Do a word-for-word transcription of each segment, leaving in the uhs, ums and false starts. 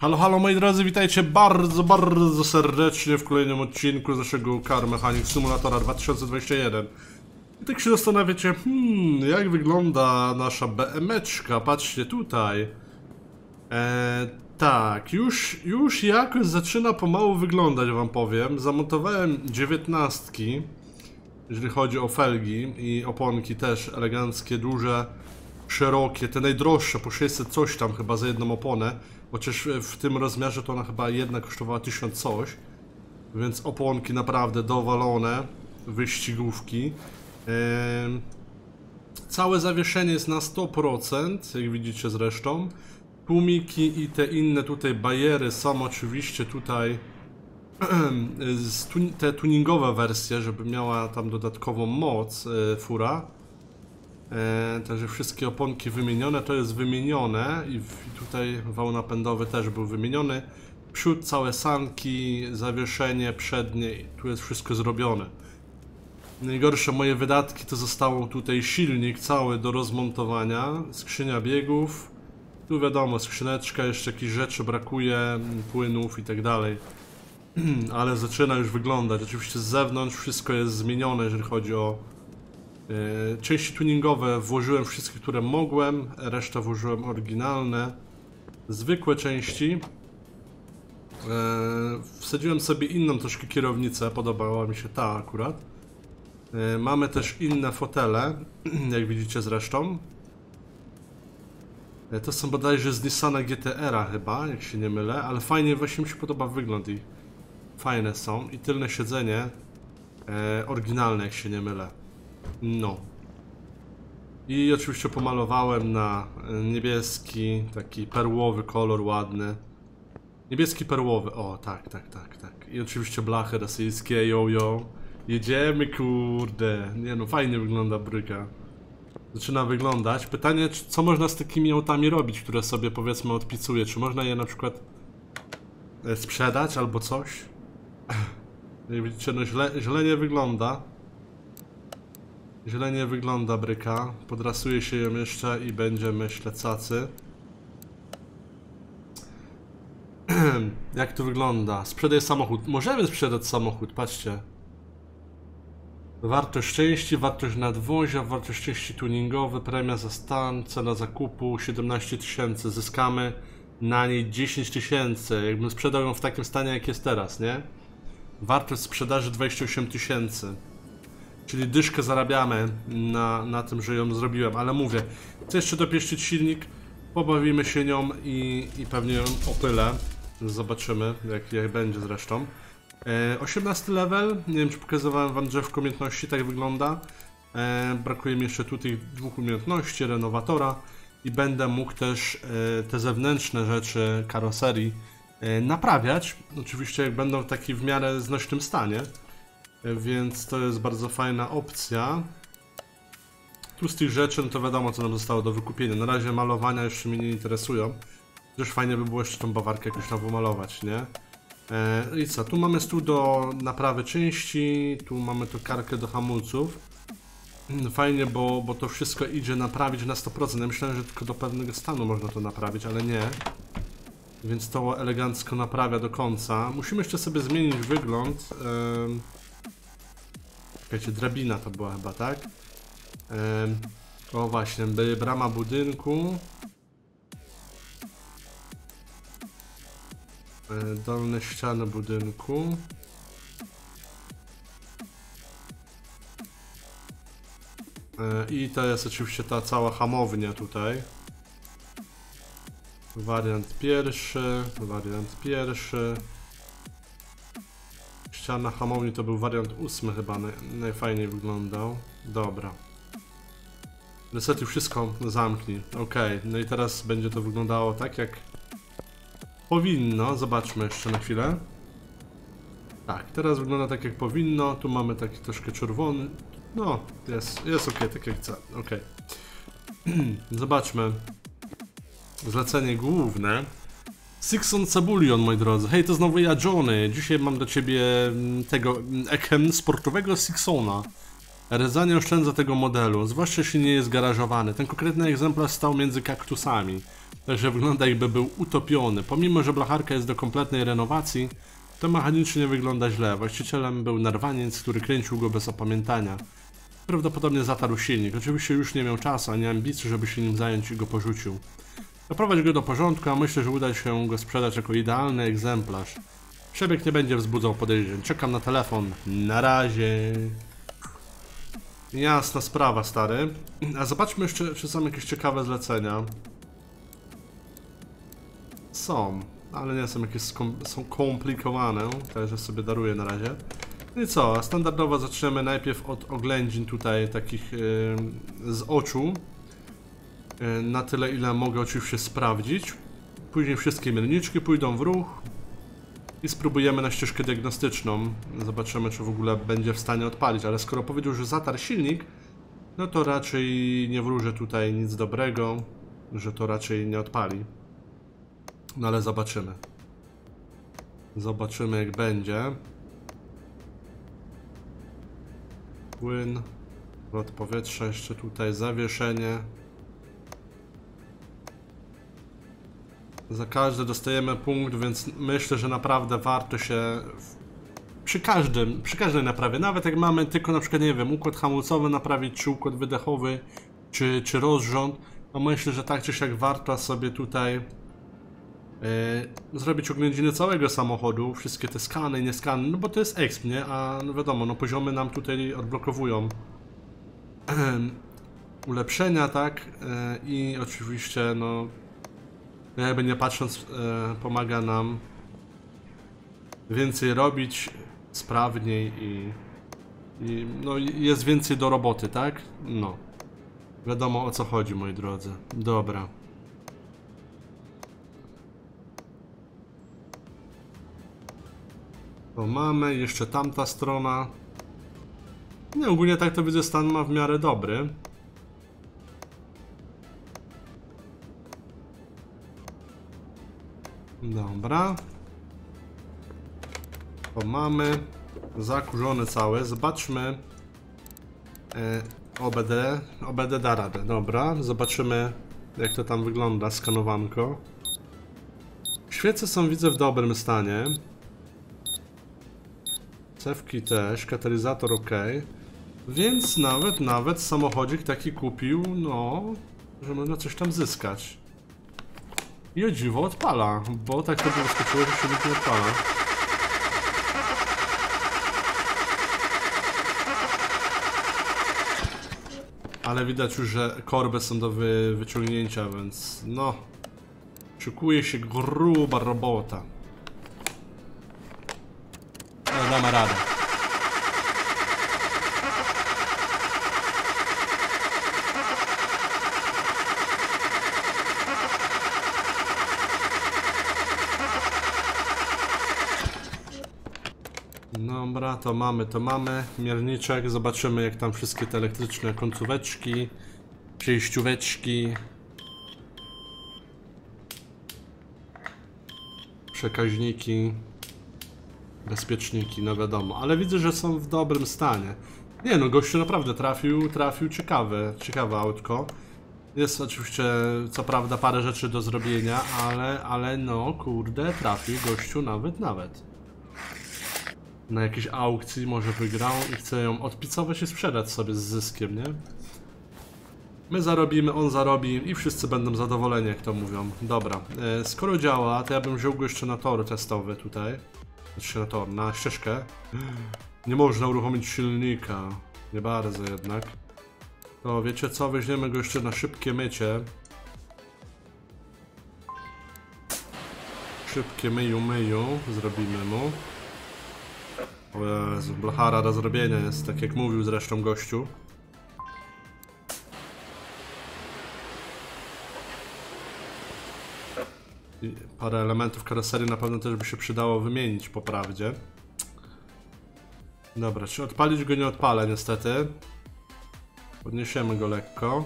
Halo, halo moi drodzy, witajcie bardzo, bardzo serdecznie w kolejnym odcinku z naszego Car Mechanic Simulatora dwa tysiące dwudziestego pierwszego. I tak się zastanawiacie, hmm, jak wygląda nasza BMeczka, patrzcie tutaj. Eee, tak, już, już jakoś zaczyna pomału wyglądać, wam powiem. Zamontowałem dziewiętnastki, jeżeli chodzi o felgi i oponki też eleganckie, duże, szerokie, te najdroższe, po sześćset coś tam chyba za jedną oponę. Chociaż w tym rozmiarze to ona chyba jedna kosztowała tysiąc coś. Więc oponki naprawdę dowalone. Wyścigówki. Eee, całe zawieszenie jest na sto procent, jak widzicie zresztą. Tłumiki i te inne tutaj bajery są oczywiście tutaj te tuningowe wersje, żeby miała tam dodatkową moc e, fura. E, także wszystkie oponki wymienione, to jest wymienione i, w, i tutaj wał napędowy też był wymieniony. Przód, całe sanki, zawieszenie przednie, tu jest wszystko zrobione. Najgorsze moje wydatki to zostało tutaj silnik cały do rozmontowania, skrzynia biegów. Tu wiadomo, skrzyneczka, jeszcze jakieś rzeczy brakuje, płynów i tak dalej. Ale zaczyna już wyglądać, oczywiście z zewnątrz wszystko jest zmienione, jeżeli chodzi o części tuningowe. Włożyłem wszystkie, które mogłem, resztę włożyłem oryginalne, zwykłe części. Wsadziłem sobie inną troszkę kierownicę, podobała mi się ta akurat. Mamy też inne fotele, jak widzicie zresztą. To są bodajże z Nissana G T R chyba, jak się nie mylę, ale fajnie, właśnie mi się podoba wygląd ich. Fajne są i tylne siedzenie oryginalne, jak się nie mylę. No. I oczywiście pomalowałem na niebieski, taki perłowy kolor ładny. Niebieski perłowy, o tak, tak, tak, tak. I oczywiście blachy rosyjskie, jojo. Jedziemy, kurde. Nie no, fajnie wygląda bryka. Zaczyna wyglądać. Pytanie, co można z takimi autami robić, które sobie powiedzmy odpicuję? Czy można je na przykład sprzedać albo coś? Jak widzicie, no źle, źle nie wygląda. Źle nie wygląda bryka, podrasuje się ją jeszcze i będzie, myślę, cacy. Jak to wygląda? Sprzedaj samochód. Możemy sprzedać samochód, patrzcie. Wartość części, wartość nadwozia, wartość części tuningowe, premia za stan, cena zakupu siedemnaście tysięcy. Zyskamy na niej dziesięć tysięcy, jakbym sprzedał ją w takim stanie, jak jest teraz, nie? Wartość sprzedaży dwadzieścia osiem tysięcy. Czyli dyszkę zarabiamy na, na tym, że ją zrobiłem, ale mówię, chcę jeszcze dopieścić silnik, pobawimy się nią i, i pewnie ją opylę. Zobaczymy, jak, jak będzie zresztą. E, osiemnasty level, nie wiem, czy pokazywałem wam drzewko umiejętności, tak wygląda. E, brakuje mi jeszcze tu tych dwóch umiejętności, renowatora. I będę mógł też e, te zewnętrzne rzeczy karoserii e, naprawiać. Oczywiście, jak będą w takim w miarę znośnym stanie. Więc to jest bardzo fajna opcja. Tu z tych rzeczy, no to wiadomo, co nam zostało do wykupienia. Na razie malowania jeszcze mnie nie interesują. Też fajnie by było jeszcze tą bawarkę jakoś tam pomalować, nie? Eee, I co, tu mamy stół do naprawy części, tu mamy to karkę do hamulców. Fajnie, bo, bo to wszystko idzie naprawić na sto procent. Ja myślałem, że tylko do pewnego stanu można to naprawić, ale nie. Więc to elegancko naprawia do końca. Musimy jeszcze sobie zmienić wygląd. Eee, Czekajcie, drabina to była chyba, tak? Eee, o właśnie, brama budynku. Eee, dolne ściany budynku. Eee, I to jest oczywiście ta cała hamownia tutaj. Wariant pierwszy, wariant pierwszy. Na hamowni to był wariant ósmy chyba, naj, najfajniej wyglądał. Dobra. Niestety wszystko zamknij. Ok, no i teraz będzie to wyglądało tak, jak powinno. Zobaczmy jeszcze na chwilę. Tak, teraz wygląda tak, jak powinno. Tu mamy taki troszkę czerwony. No, jest, jest ok, tak jak chcę. Ok. Zobaczmy. Zlecenie główne. Sixon Cebulion, moi drodzy. Hej, to znowu ja, Johnny. Dzisiaj mam do ciebie tego ekhem sportowego Sixona. Reza nie oszczędza tego modelu, zwłaszcza jeśli nie jest garażowany. Ten konkretny egzemplarz stał między kaktusami. także wygląda, jakby był utopiony. Pomimo że blacharka jest do kompletnej renowacji, to mechanicznie wygląda źle. Właścicielem był Narwaniec, który kręcił go bez opamiętania. Prawdopodobnie zatarł silnik. Oczywiście już nie miał czasu ani ambicji, żeby się nim zająć i go porzucił. Doprowadź go do porządku, a myślę, że uda się go sprzedać jako idealny egzemplarz. Przebieg nie będzie wzbudzał podejrzeń. Czekam na telefon. Na razie. Jasna sprawa, stary. A zobaczmy jeszcze, czy są jakieś ciekawe zlecenia. Są, ale nie są jakieś skom są komplikowane, także sobie daruję na razie. No i co, standardowo zaczniemy najpierw od oględzin tutaj takich yy, z oczu. Yy, na tyle, ile mogę oczywiście sprawdzić. Później wszystkie mierniczki pójdą w ruch. I spróbujemy na ścieżkę diagnostyczną. Zobaczymy, czy w ogóle będzie w stanie odpalić, ale skoro powiedział, że zatarł silnik, no to raczej nie wróżę tutaj nic dobrego, że to raczej nie odpali. No ale zobaczymy. Zobaczymy, jak będzie. Płyn, wlot powietrza, jeszcze tutaj zawieszenie. Za każdy dostajemy punkt, więc myślę, że naprawdę warto się przy każdym, przy każdej naprawie, nawet jak mamy tylko na przykład, nie wiem, układ hamulcowy naprawić, czy układ wydechowy, czy, czy rozrząd, to myślę, że tak czy siak warto sobie tutaj yy, zrobić oględziny całego samochodu, wszystkie te skany i nieskany, no bo to jest exp, nie? A no wiadomo, no poziomy nam tutaj odblokowują ulepszenia, tak? Yy, I oczywiście, no... jakby nie patrząc, e, pomaga nam więcej robić, sprawniej i, i no, jest więcej do roboty, tak? No. Wiadomo, o co chodzi, moi drodzy. Dobra. To mamy, jeszcze tamta strona. No, ogólnie tak to widzę, stan ma w miarę dobry. Dobra. To mamy zakurzone całe. Zobaczmy. E, O B D. O B D da radę. Dobra. Zobaczymy, jak to tam wygląda. Skanowanko. Świece są, widzę, w dobrym stanie. Cewki też. Katalizator ok. Więc nawet, nawet samochodzik taki kupił, no, że można coś tam zyskać. I o dziwo odpala, bo tak to było skoczyło, że się nie odpala. Ale widać już, że korby są do wy wyciągnięcia, więc no... Szykuje się gruba robota. No, damy radę. Dobra, to mamy, to mamy mierniczek, zobaczymy, jak tam wszystkie te elektryczne końcóweczki, przejścióweczki, przekaźniki, bezpieczniki, no wiadomo, ale widzę, że są w dobrym stanie. Nie no, gościu naprawdę trafił, trafił ciekawe, ciekawe autko. Jest oczywiście, co prawda, parę rzeczy do zrobienia, ale, ale no kurde, trafił gościu nawet, nawet. Na jakiejś aukcji może wygrał i chce ją odpicować i sprzedać sobie z zyskiem, nie? My zarobimy, on zarobi i wszyscy będą zadowoleni, jak to mówią. Dobra, skoro działa, to ja bym wziął go jeszcze na tor testowy tutaj. Znaczy na tor, na ścieżkę. Nie można uruchomić silnika. Nie bardzo jednak. To wiecie co, weźmiemy go jeszcze na szybkie mycie. Szybkie myju, myju. Zrobimy mu. O Jezu, blachara do zrobienia jest, tak jak mówił zresztą gościu. I parę elementów karoserii na pewno też by się przydało wymienić, po prawdzie. Dobra, czy odpalić go nie odpalę niestety. Podniesiemy go lekko.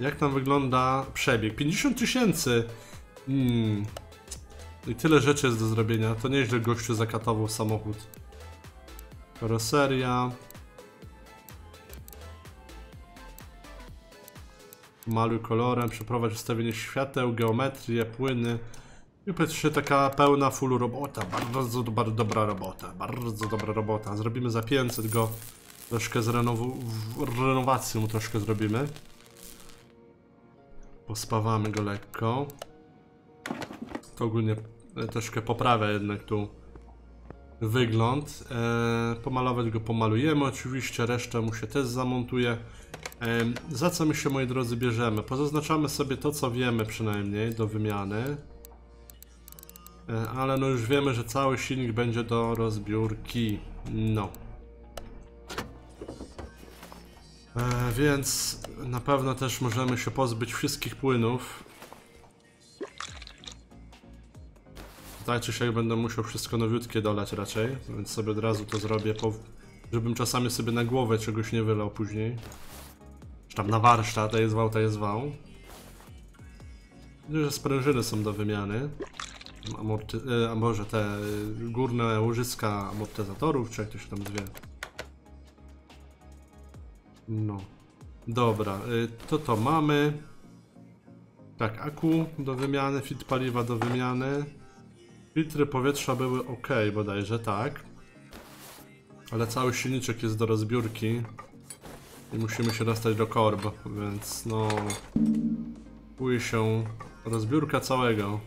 Jak tam wygląda przebieg? pięćdziesiąt tysięcy! Hmm... I tyle rzeczy jest do zrobienia, to nieźle gościu zakatował samochód. Karoseria. maluj kolorem, przeprowadź ustawienie świateł, geometrię, płyny. I patrzcie, taka pełna full robota, bardzo, bardzo dobra robota, bardzo dobra robota. Zrobimy za pięćset go, troszkę z renowacją troszkę zrobimy. Pospawamy go lekko. To ogólnie troszkę poprawia jednak tu wygląd. Eee, pomalować go pomalujemy oczywiście, resztę mu się też zamontuje. Eee, za co my się, moi drodzy, bierzemy? Pozaznaczamy sobie to, co wiemy przynajmniej do wymiany. Eee, ale no już wiemy, że cały silnik będzie do rozbiórki. No. Eee, więc na pewno też możemy się pozbyć wszystkich płynów. Tak czy siak będę musiał wszystko nowiutkie dolać raczej, więc sobie od razu to zrobię, żebym czasami sobie na głowę czegoś nie wylał później. Czy tam na warsztat, to jest wał, to jest wał. Że sprężyny są do wymiany. Amorty, a może te górne łożyska amortyzatorów, czy jak to się tam zwie. No. Dobra, to to mamy. Tak, aku do wymiany, filtr paliwa do wymiany. Filtry powietrza były ok, bodajże, tak. Ale cały silniczek jest do rozbiórki. I musimy się dostać do korb, więc no... Pójdzie się rozbiórka całego.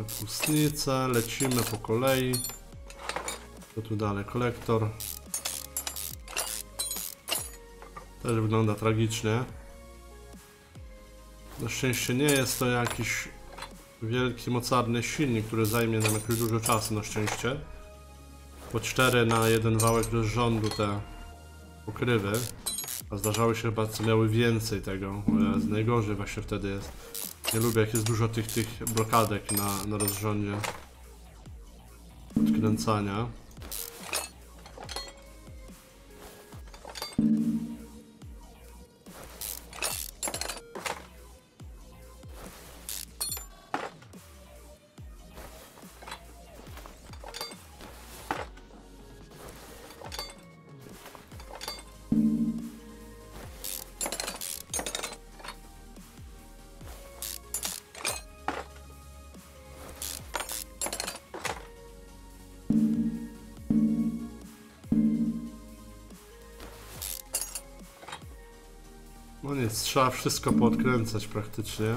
Odpustnica, lecimy po kolei. To tu dalej kolektor. Też wygląda tragicznie. Na szczęście nie jest to jakiś wielki, mocarny silnik, który zajmie nam jakoś dużo czasu, na szczęście. Po cztery na jeden wałek do rządu te pokrywy. A zdarzały się chyba, co miały więcej tego. Najgorzej właśnie wtedy jest. Nie lubię, jak jest dużo tych, tych blokadek na, na rozrządzie. Odkręcania. No nic, trzeba wszystko poodkręcać praktycznie.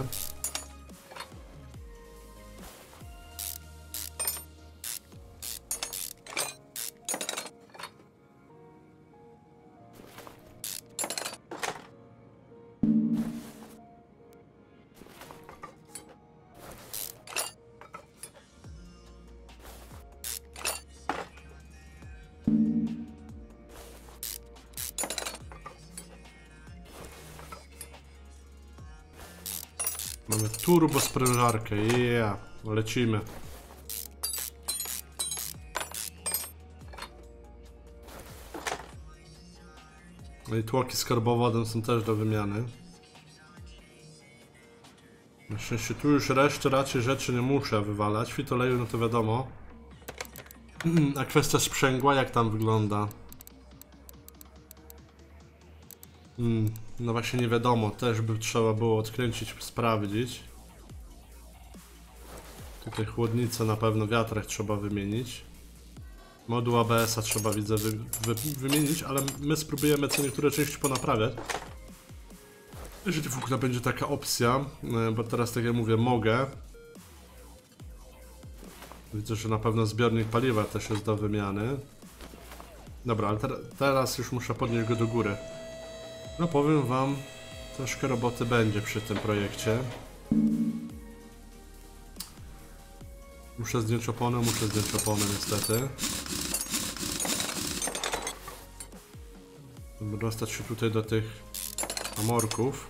Mamy turbo sprężarkę, yeah. Lecimy. No i tłoki z karbowodem są też do wymiany. Na szczęście tu już reszty raczej rzeczy nie muszę wywalać. Fitoleju, no to wiadomo. A kwestia sprzęgła, jak tam wygląda? Hmm, no właśnie nie wiadomo, też by trzeba było odkręcić, sprawdzić. Tutaj chłodnicę na pewno, wiatrak trzeba wymienić. Moduł A B S-a trzeba, widzę, wy, wy, wymienić, ale my spróbujemy co niektóre części ponaprawiać. Jeżeli w ogóle będzie taka opcja, bo teraz tak jak mówię, mogę. Widzę, że na pewno zbiornik paliwa też jest do wymiany. Dobra, ale te, teraz już muszę podnieść go do góry. No powiem wam, troszkę roboty będzie przy tym projekcie. Muszę zdjąć oponę, muszę zdjąć oponę niestety. Żeby dostać się tutaj do tych amorków.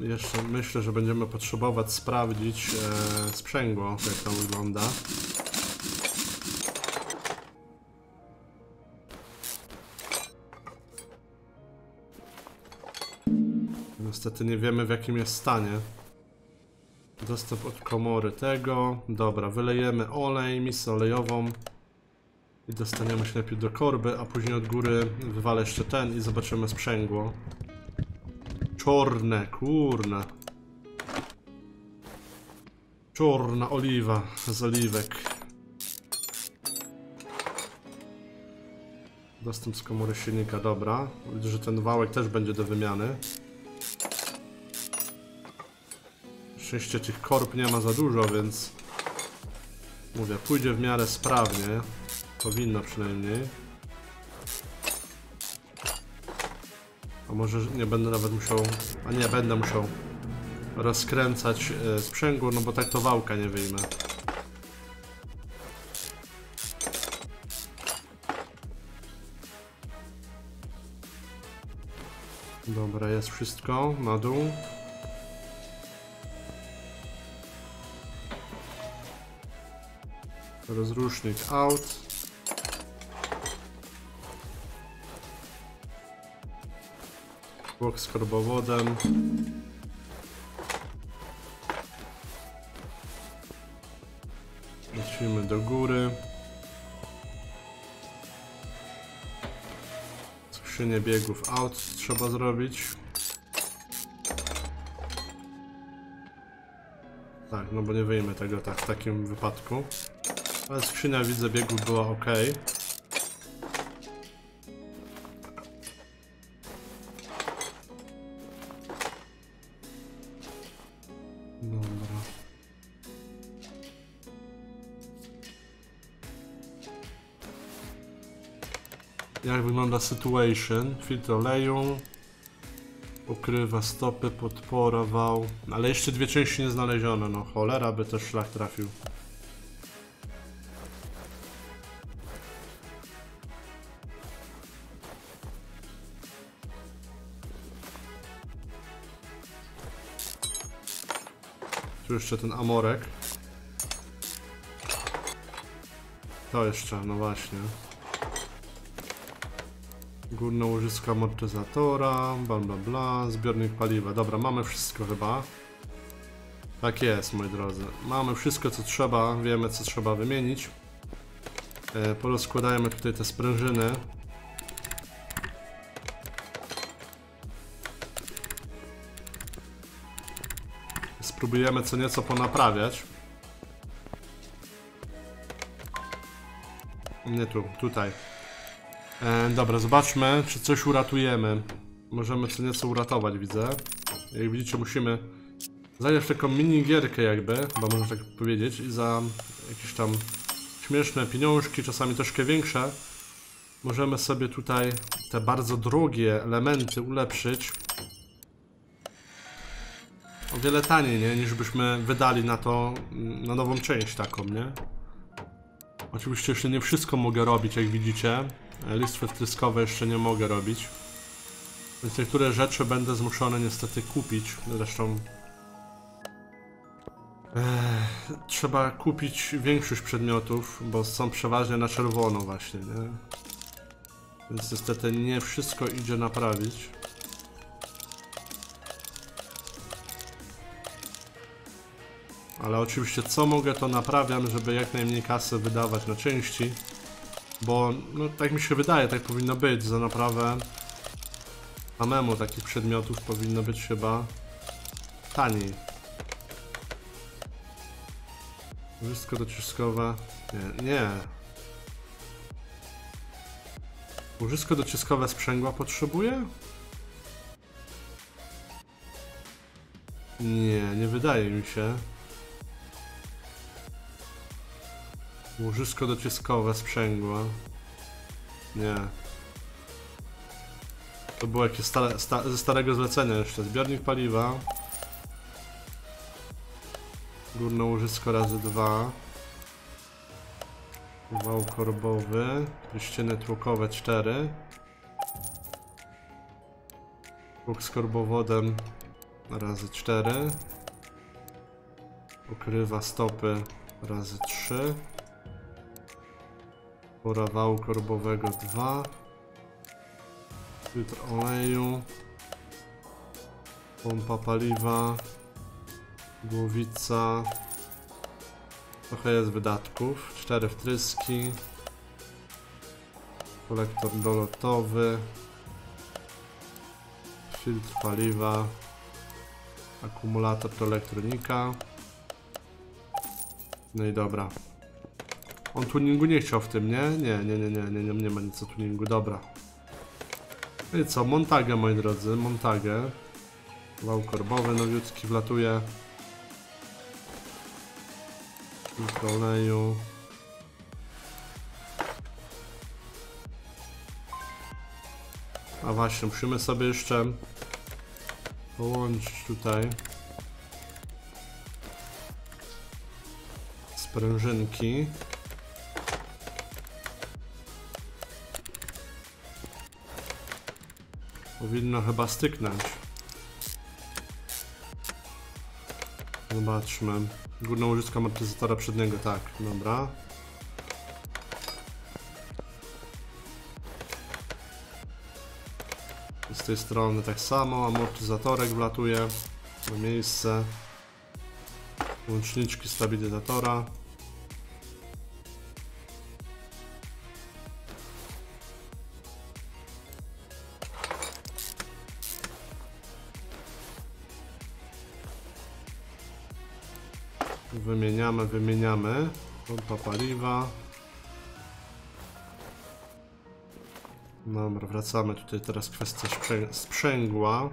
Jeszcze myślę, że będziemy potrzebować sprawdzić e, sprzęgło, jak to wygląda. niestety nie wiemy, w jakim jest stanie. Dostęp od komory tego. Dobra, wylejemy olej, misę olejową. I dostaniemy się najpierw do korby, a później od góry wywalę jeszcze ten i zobaczymy sprzęgło. Czorne, kurna. Czorna oliwa z oliwek. Dostęp z komory silnika, dobra. Widzę, że ten wałek też będzie do wymiany. Oczywiście tych korb nie ma za dużo, więc... Mówię, pójdzie w miarę sprawnie. Powinno przynajmniej. A może nie będę nawet musiał... A nie, będę musiał rozkręcać y, sprzęgło, no bo tak to wałka nie wyjmę. Dobra, jest wszystko. Na dół. Rozrusznik out. Bok z korbowodem. Lecimy do góry. Skrzynię biegów out trzeba zrobić. Tak, no bo nie wyjmę tego tak w takim wypadku. Ale skrzynia, widzę, biegów była ok. Dobra. Jak wygląda situation? Filtr oleju. Ukrywa stopy, podpora, wał. Ale jeszcze dwie części nie znalezione, no cholera by też szlak trafił. Tu jeszcze ten amorek. To jeszcze, no właśnie. Górne łożysko amortyzatora, bla bla bla, zbiornik paliwa. Dobra, mamy wszystko chyba. Tak jest, moi drodzy. Mamy wszystko, co trzeba, wiemy, co trzeba wymienić. E, porozkładajmy tutaj te sprężyny. Spróbujemy co nieco ponaprawiać. Nie tu, tutaj. E, dobra, zobaczmy, czy coś uratujemy. Możemy co nieco uratować, widzę. Jak widzicie, musimy zagrać w taką minigierkę jakby, chyba można tak powiedzieć. I za jakieś tam śmieszne pieniążki, czasami troszkę większe, możemy sobie tutaj te bardzo drogie elementy ulepszyć. O wiele taniej, nie? Niż byśmy wydali na to, na nową część taką, nie? Oczywiście jeszcze nie wszystko mogę robić, jak widzicie. Listwy wtryskowe jeszcze nie mogę robić. Więc niektóre rzeczy będę zmuszony niestety kupić. Zresztą... Ech, trzeba kupić większość przedmiotów, bo są przeważnie na czerwono właśnie, nie? Więc niestety nie wszystko idzie naprawić. Ale oczywiście co mogę, to naprawiam, żeby jak najmniej kasy wydawać na części. Bo no, tak mi się wydaje, tak powinno być. Za naprawę samemu takich przedmiotów powinno być chyba taniej. Wszystko dociskowe... Nie, nie. Łożysko dociskowe sprzęgła potrzebuję? Nie, nie wydaje mi się. Łożysko dociskowe sprzęgła. Nie. To było jakieś stare, sta, ze starego zlecenia jeszcze. Zbiornik paliwa. Górne łożysko razy dwa. Wał korbowy. Ściany tłokowe cztery. Tłok z korbowodem razy cztery. Ukrywa stopy razy trzy. Pora wału korbowego dwa. Filtr oleju. pompa paliwa, głowica, trochę jest wydatków, cztery wtryski, kolektor dolotowy, filtr paliwa, akumulator to elektronika. No i dobra. On tuningu nie chciał w tym, nie? Nie, nie, nie, nie, nie, nie, nie ma nic o tuningu, dobra. No i co, montaga, moi drodzy, montaga. Wał korbowy, nowiutki, wlatuje. Tylko oleju. A właśnie, musimy sobie jeszcze połączyć tutaj sprężynki. Powinno chyba styknąć. Zobaczmy. Górna łożyska amortyzatora przedniego, tak, dobra. Z tej strony tak samo, amortyzatorek wlatuje na miejsce. Łączniczki stabilizatora. Wymieniamy, wymieniamy. Pompa paliwa. Dobra, wracamy tutaj teraz kwestia sprzę sprzęgła.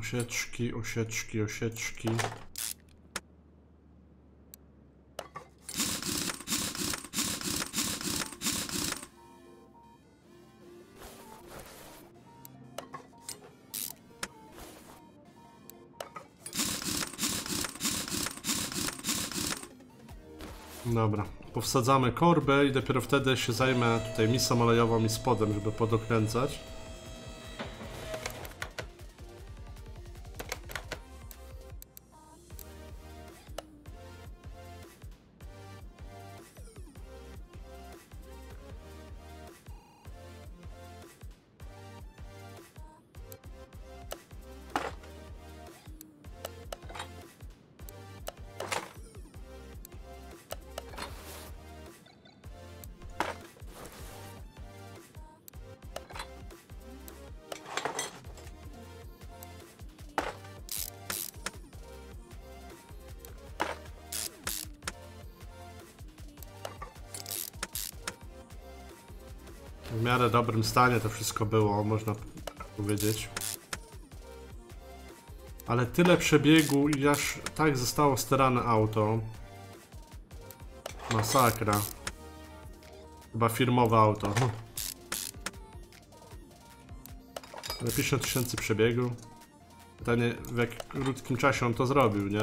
Osieczki, osieczki, osieczki. Dobra, powsadzamy korbę i dopiero wtedy się zajmę tutaj misą olejową i spodem, żeby podokręcać. W miarę dobrym stanie to wszystko było, można powiedzieć. Ale tyle przebiegu i aż tak zostało starane auto. Masakra. Chyba firmowe auto. Ale pięćdziesiąt tysięcy przebiegu. Pytanie, w jak krótkim czasie on to zrobił, nie?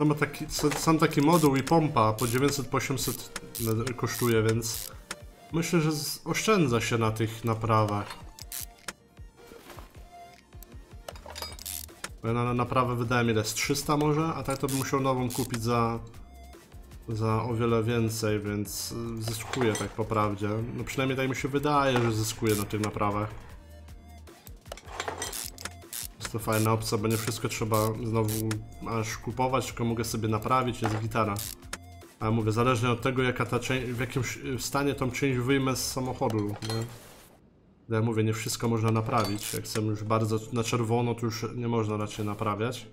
No ma taki, sam taki moduł i pompa po dziewięćset, po osiemset kosztuje, więc Myślę, że oszczędza się na tych naprawach. Bo ja na naprawę wydałem ile? Z trzysta może? A tak to bym musiał nową kupić za... za o wiele więcej, więc zyskuję tak po prawdzie. No przynajmniej tak mi się wydaje, że zyskuję na tych naprawach. Jest to fajna opcja, bo nie wszystko trzeba znowu aż kupować, tylko mogę sobie naprawić, jest gitara. A mówię, zależnie od tego, jaka ta w jakim stanie tą część wyjmę z samochodu, nie? No ja mówię, nie wszystko można naprawić. Jak są już bardzo na czerwono, to już nie można raczej naprawiać.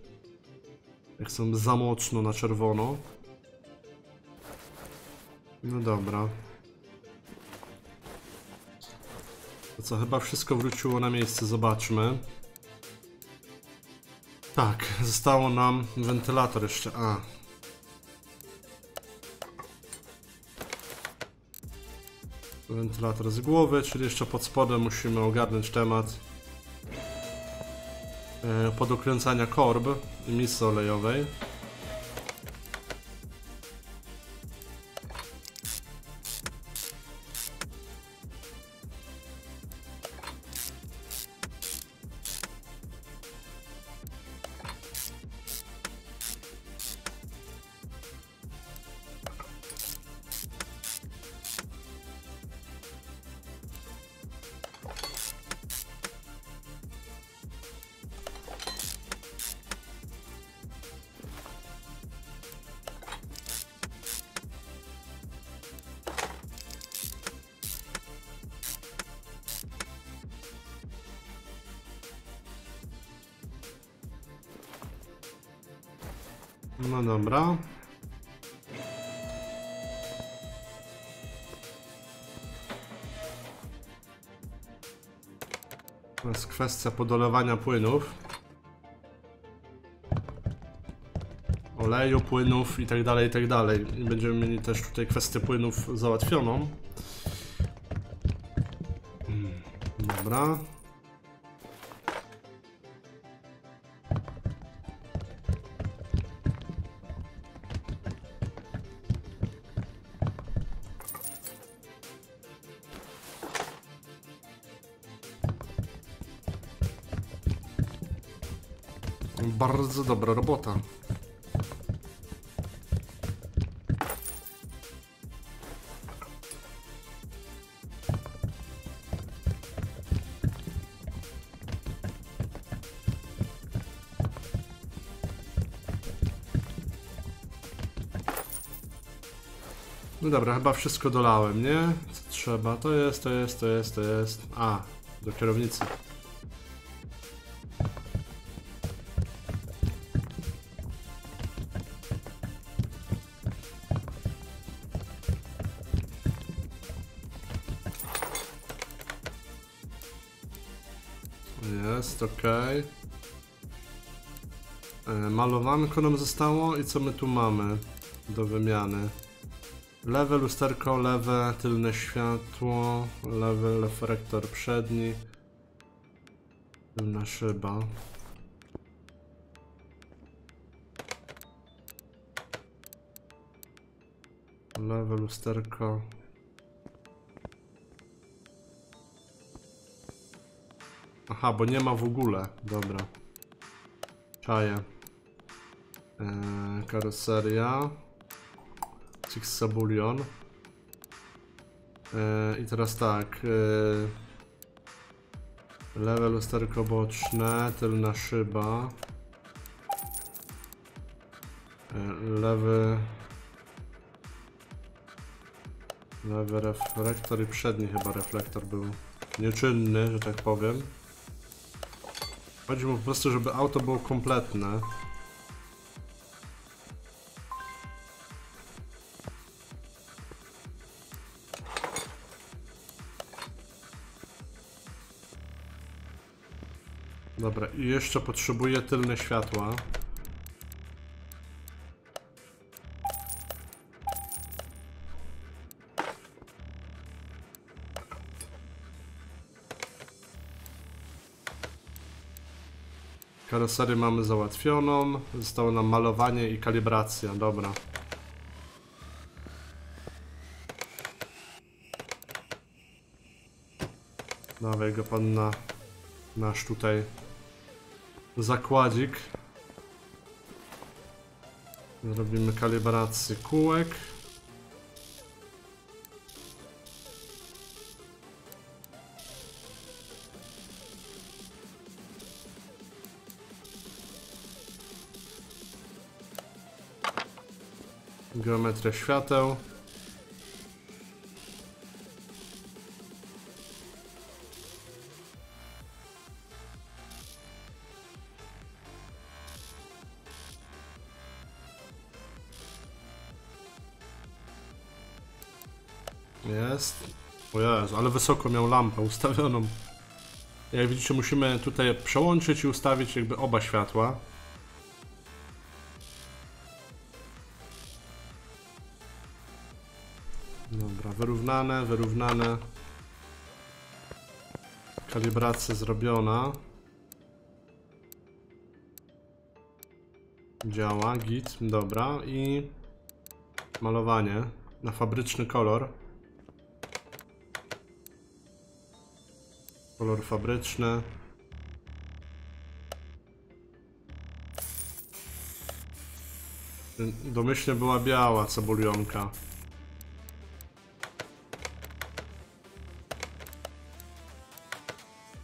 Jak są za mocno na czerwono. No dobra. To co, chyba wszystko wróciło na miejsce, zobaczmy. Tak, zostało nam wentylator jeszcze, a. Wentylator z głowy, czyli jeszcze pod spodem musimy ogarnąć temat e, podokręcania korb i misy olejowej. No dobra. To jest kwestia podolewania płynów. Oleju, płynów i tak dalej, i tak dalej. I będziemy mieli też tutaj kwestię płynów załatwioną. Dobra. Bardzo dobra robota. No dobra, chyba wszystko dolałem, nie? Co trzeba? To jest, to jest, to jest, to jest. A, do kierownicy. Okej. Okay. Malowanko nam zostało i co my tu mamy do wymiany? Lewe lusterko, lewe tylne światło, lewy reflektor przedni, tylna szyba. Lewe lusterko. Aha, bo nie ma w ogóle. Dobra. Czaję. Eee, karoseria. Sixon Cebulion. Eee, I teraz tak. Eee, lewe lusterko boczne, tylna szyba. Eee, lewy... Lewy reflektor i przedni chyba reflektor był nieczynny, że tak powiem. Chodzi mu po prostu, żeby auto było kompletne. Dobra, i jeszcze potrzebuję tylne światła. Karoserię mamy załatwioną, zostało nam malowanie i kalibracja, dobra. Dawaj go pan na nasz tutaj zakładzik. Zrobimy kalibrację kółek. Geometrię świateł. Jest. O Jezu, ale wysoko miał lampę ustawioną. Jak widzicie, musimy tutaj przełączyć i ustawić jakby oba światła. Dobra, wyrównane, wyrównane. Kalibracja zrobiona. Działa, git, dobra. I malowanie na fabryczny kolor. Kolor fabryczny. Domyślnie była biała cebulionka.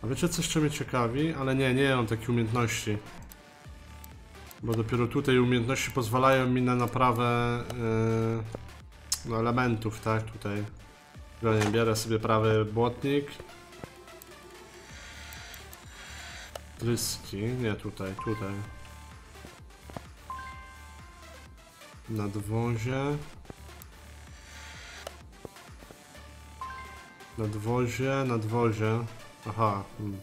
A wiecie, co jeszcze mnie ciekawi? Ale nie, nie mam takiej umiejętności. Bo dopiero tutaj umiejętności pozwalają mi na naprawę yy, no elementów, tak? Tutaj. Ja nie, biorę sobie prawy błotnik. Tryski, nie tutaj, tutaj. Nadwozie. Nadwozie, nadwozie. Aha. Hmm.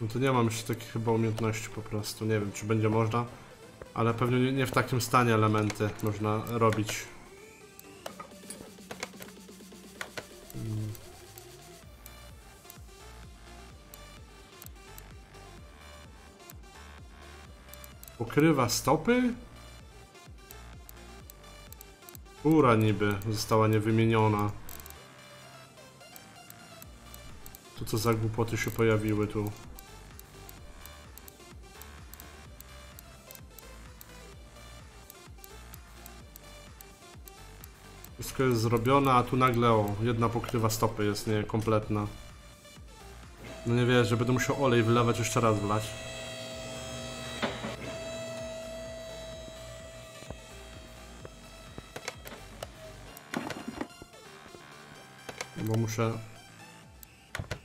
No to nie mam jeszcze takich chyba umiejętności po prostu. Nie wiem, czy będzie można. Ale pewnie nie w takim stanie elementy można robić. Hmm. Pokrywa stopy? Góra niby została niewymieniona. To co za głupoty się pojawiły tu. Wszystko jest zrobione, a tu nagle o, jedna pokrywa stopy jest niekompletna. No nie wierzę, że będę musiał olej wylewać, jeszcze raz wlać. Bo muszę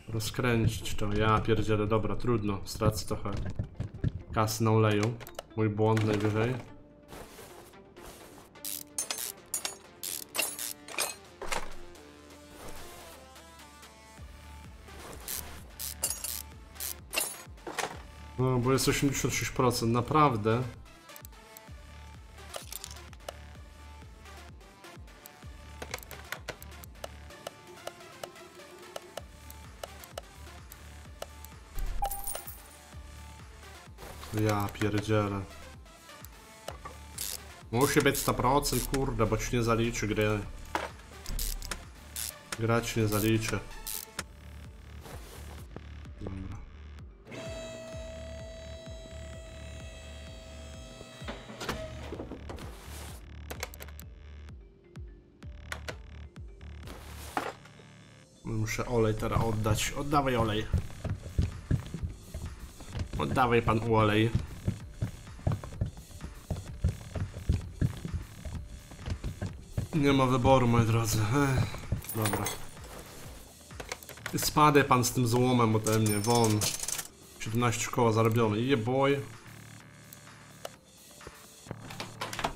rozkręcić to. Ja pierdzielę, dobra, trudno. Stracę trochę kasy na oleju. Mój błąd najwyżej. No, bo jest osiemdziesiąt sześć procent, naprawdę. Ja pierdzielę. Musi być sto procent, kurde, bo ci nie zaliczy gry. Gra ci nie zaliczy. Dobra. Muszę olej teraz oddać. Oddawaj olej. Oddawaj pan olej. Nie ma wyboru, moi drodzy. Ech, dobra. Spadaj pan z tym złomem ode mnie, won. siedemnaście koła zarobione, jeboj.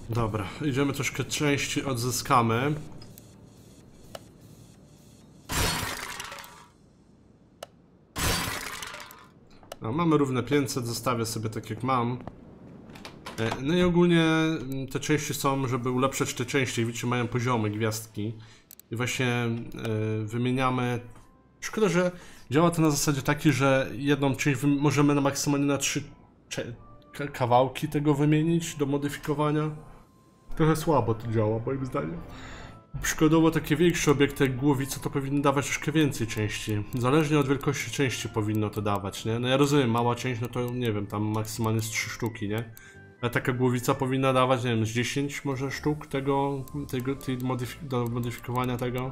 Dobra, idziemy troszkę części odzyskamy. No, mamy równe pięćset, zostawię sobie tak jak mam. No i ogólnie te części są, żeby ulepszać te części, widzicie, mają poziomy, gwiazdki. I właśnie yy, wymieniamy... Szkoda, że działa to na zasadzie takiej, że jedną część możemy na maksymalnie na trzy kawałki tego wymienić do modyfikowania. Trochę słabo to działa, moim zdaniem. Przykładowo takie większe obiekty jak głowica to powinny dawać troszkę więcej części. Zależnie od wielkości części powinno to dawać, nie? No ja rozumiem, mała część, no to nie wiem, tam maksymalnie z trzy sztuki, nie? Ale taka głowica powinna dawać, nie wiem, z dziesięć może sztuk tego, tego tej modyfik do modyfikowania tego.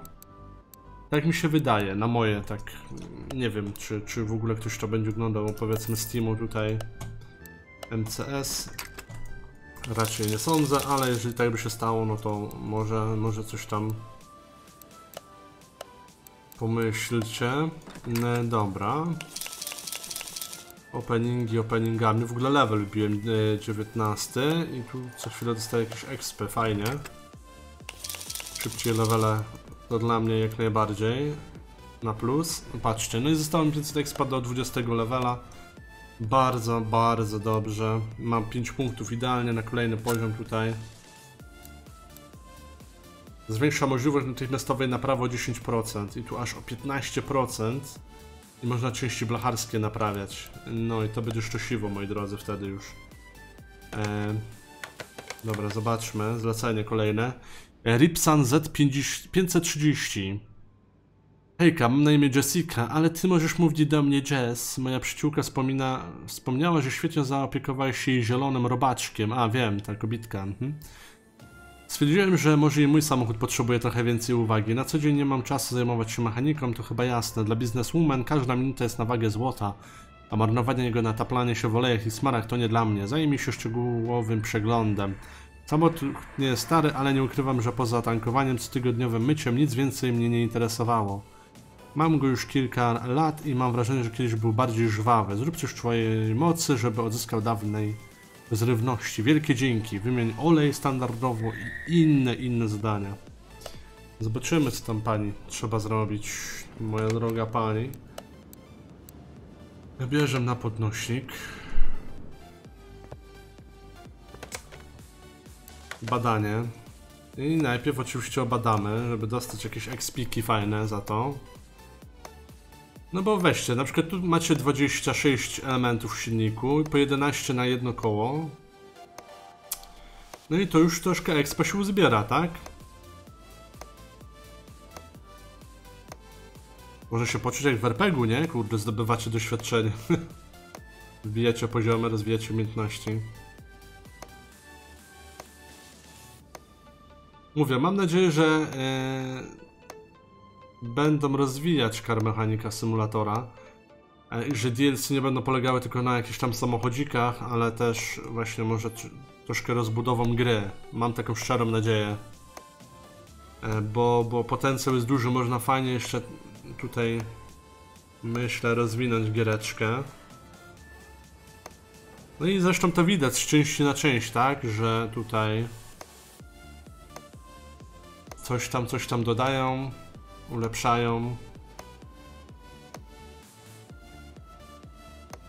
Tak mi się wydaje, na moje, tak, nie wiem, czy, czy w ogóle ktoś to będzie oglądał, powiedzmy Steamu tutaj, M C S. Raczej nie sądzę, ale jeżeli tak by się stało, no to może, może coś tam pomyślcie. No, dobra. Openingi openingami. W ogóle level biłem dziewiętnasty i tu co chwilę dostaję jakieś expy, fajnie. Szybciej levele to dla mnie jak najbardziej na plus. Patrzcie, no i zostało mi pięćset expa do dwudziestego levela. Bardzo, bardzo dobrze. Mam pięć punktów idealnie na kolejny poziom tutaj. Zwiększa możliwość natychmiastowej naprawy o dziesięć procent i tu aż o piętnaście procent. I można części blacharskie naprawiać. No i to będzie szczęśliwo, moi drodzy, wtedy już. Eee, dobra, zobaczmy. Zlecenie kolejne. Ripsan Z pięćset trzydzieści. Hejka, mam na imię Jessica, ale ty możesz mówić do mnie Jess. Moja przyjaciółka wspomina, wspomniała, że świetnie zaopiekowałeś się jej zielonym robaczkiem. A, wiem, ta kobitka. Mhm. Stwierdziłem, że może i mój samochód potrzebuje trochę więcej uwagi. Na co dzień nie mam czasu zajmować się mechaniką, to chyba jasne. Dla bizneswoman każda minuta jest na wagę złota, a marnowanie jego na taplanie się w olejach i smarach to nie dla mnie. Zajmij się szczegółowym przeglądem. Samochód nie jest stary, ale nie ukrywam, że poza tankowaniem cotygodniowym myciem nic więcej mnie nie interesowało. Mam go już kilka lat i mam wrażenie, że kiedyś był bardziej żwawy. Zrób coś w twojej mocy, żeby odzyskał dawnej zrywności. Wielkie dzięki. Wymień olej standardowo i inne, inne zadania. Zobaczymy, co tam pani trzeba zrobić, moja droga pani. Bierzę na podnośnik. Badanie. I najpierw oczywiście obadamy, żeby dostać jakieś ekspiki fajne za to. No bo weźcie, na przykład tu macie dwadzieścia sześć elementów w silniku, po jedenaście na jedno koło. No i to już troszkę expa się uzbiera, tak? Może się poczuć jak w er pe gie u, nie? Kurde, zdobywacie doświadczenie. Wbijacie poziomy, rozwijacie umiejętności. Mówię, mam nadzieję, że Yy... będą rozwijać Car Mechanica Simulatora i że D L C nie będą polegały tylko na jakichś tam samochodzikach, ale też właśnie może troszkę rozbudową gry. Mam taką szczerą nadzieję, bo, bo potencjał jest duży, można fajnie jeszcze tutaj, myślę, rozwinąć giereczkę. No i zresztą to widać z części na część, tak, że tutaj coś tam, coś tam dodają, ulepszają.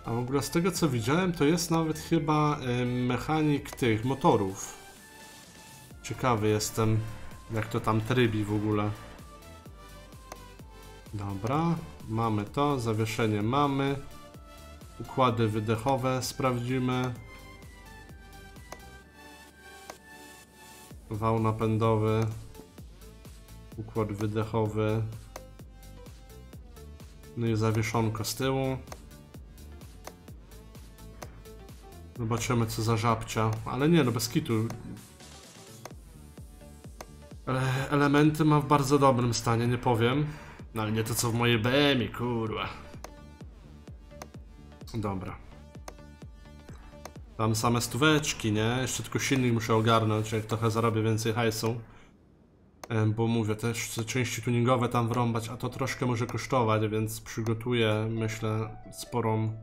A w ogóle z tego co widziałem, to jest nawet chyba y, mechanik tych motorów. Ciekawy jestem, jak to tam trybi w ogóle. Dobra, mamy to, zawieszenie mamy. Układy wydechowe sprawdzimy. Wał napędowy. Układ wydechowy. No i zawieszonko z tyłu. Zobaczymy, co za żabcia. Ale nie, no bez kitu. Ale elementy ma w bardzo dobrym stanie, nie powiem. No ale nie to co w mojej B M-ie, kurwa. Dobra. Tam same stóweczki, nie? Jeszcze tylko silnik muszę ogarnąć, jak trochę zarobię więcej hajsu. Bo mówię, też części tuningowe tam wrąbać, a to troszkę może kosztować, więc przygotuję, myślę, sporą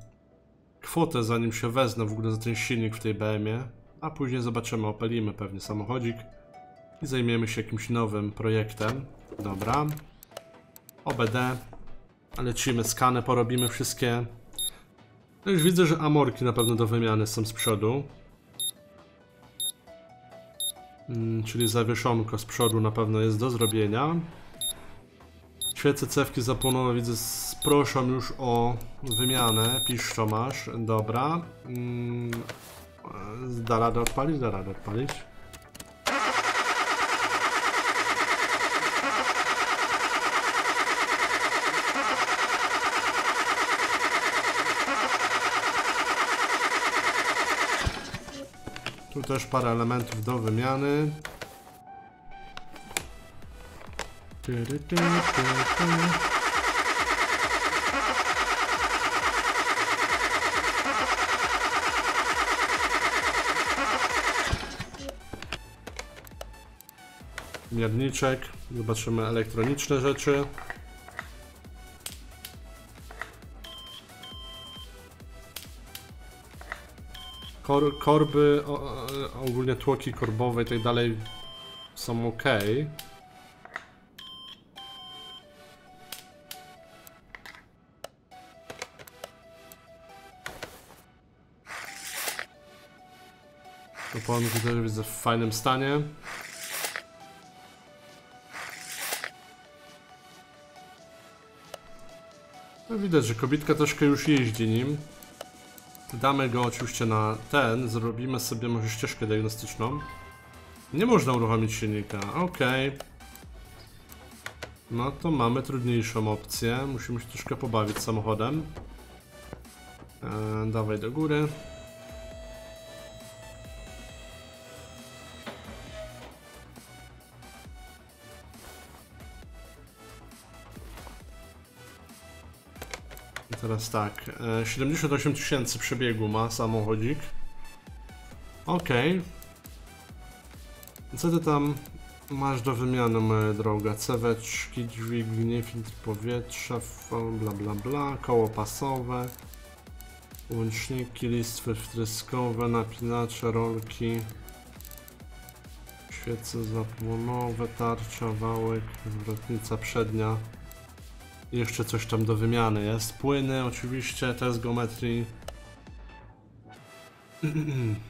kwotę, zanim się wezmę w ogóle za ten silnik w tej B M-ie, a później zobaczymy, opalimy pewnie samochodzik i zajmiemy się jakimś nowym projektem. Dobra, O B D, lecimy, skany porobimy wszystkie. No już widzę, że amorki na pewno do wymiany są z przodu. Czyli zawieszonko z przodu na pewno jest do zrobienia. Świece cewki zapłonowe, widzę, proszą już o wymianę. Pisz, co masz. Dobra. Da radę odpalić? Da radę odpalić. też parę elementów do wymiany. Ty, ty, ty, ty, ty. Mierniczek, zobaczymy elektroniczne rzeczy. Kor, korby, o, o, ogólnie tłoki korbowe i tak dalej są ok. Opony też widzę w fajnym stanie. No, widać, że kobitka troszkę już jeździ nim. Damy go oczywiście na ten, zrobimy sobie może ścieżkę diagnostyczną. Nie można uruchomić silnika, ok. No to mamy trudniejszą opcję, musimy się troszkę pobawić samochodem. Eee, dawaj do góry. Teraz tak, siedemdziesiąt osiem tysięcy przebiegu ma samochodzik. Okej. Okay. Co ty tam masz do wymiany, moja droga? Ceweczki, dźwignie, filtr powietrza, bla bla bla, koło pasowe, łączniki, listwy wtryskowe, napinacze, rolki, świece zapłonowe, tarcza, wałek, zwrotnica przednia. Jeszcze coś tam do wymiany jest. Płyny oczywiście, test geometrii.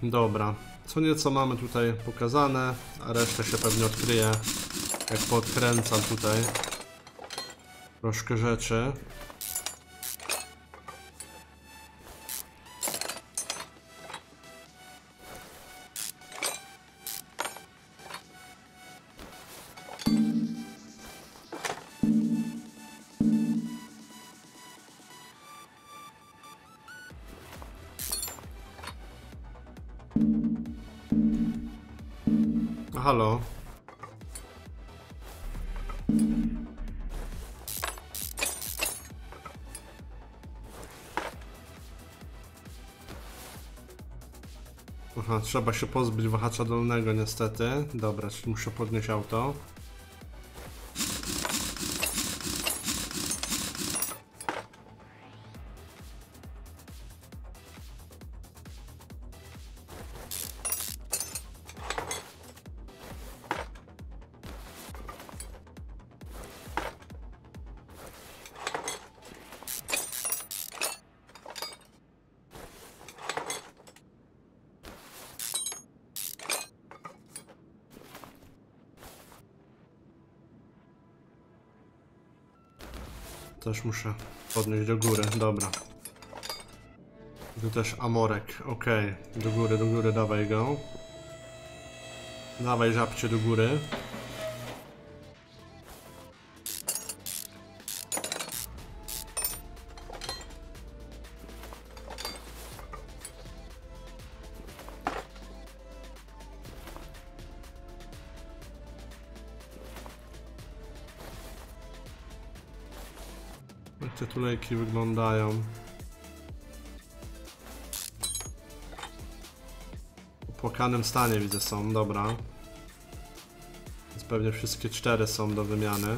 Dobra. Co nieco mamy tutaj pokazane, a resztę się pewnie odkryje, jak podkręcam tutaj troszkę rzeczy. Halo. Aha, trzeba się pozbyć wahacza dolnego niestety. Dobra, czyli muszę podnieść auto. Też muszę podnieść do góry, dobra. Tu też amorek, ok. Do góry, do góry, dawaj go. Dawaj żabcie do góry. Te tulejki wyglądają. W opłakanym stanie widzę są, dobra. Więc pewnie wszystkie cztery są do wymiany.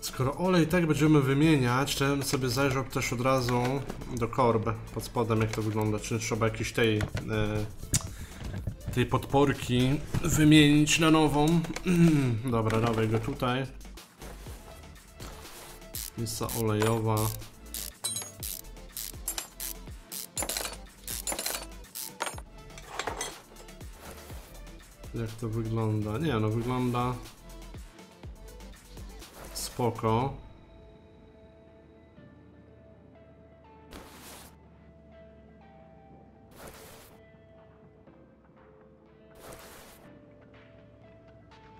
Skoro olej tak będziemy wymieniać, to sobie zajrzał też od razu do korb pod spodem, jak to wygląda, czy trzeba jakiejś tej, tej podporki wymienić na nową. Dobra, dawaj go tutaj. Misa olejowa. Jak to wygląda? Nie no, wygląda... Spoko.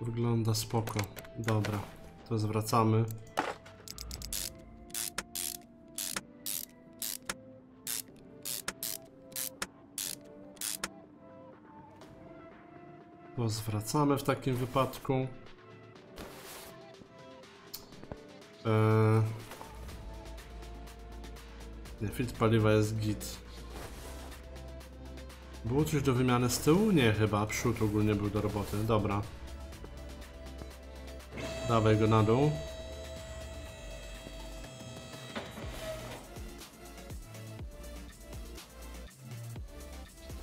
Wygląda spoko. Dobra, to zwracamy. To zwracamy w takim wypadku. Eee... Nie, filtr paliwa jest git. Było coś do wymiany z tyłu? Nie chyba, przód ogólnie był do roboty, dobra. Dawaj go na dół.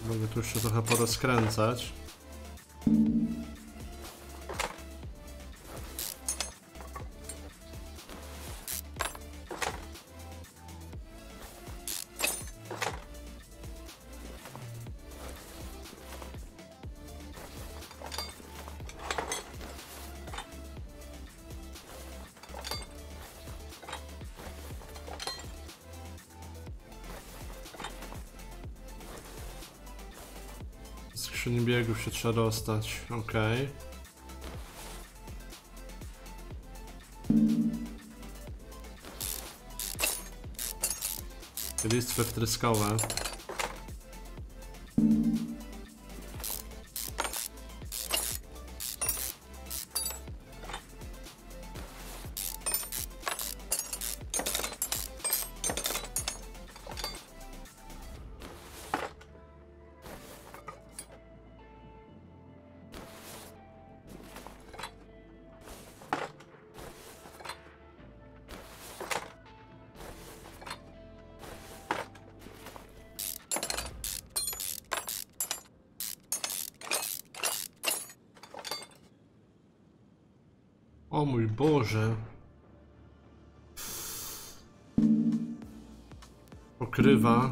Mogę tu jeszcze trochę porozkręcać. Skrzyni biegów się trzeba dostać, ok. Listwy wtryskowe. O mój Boże. Pokrywa.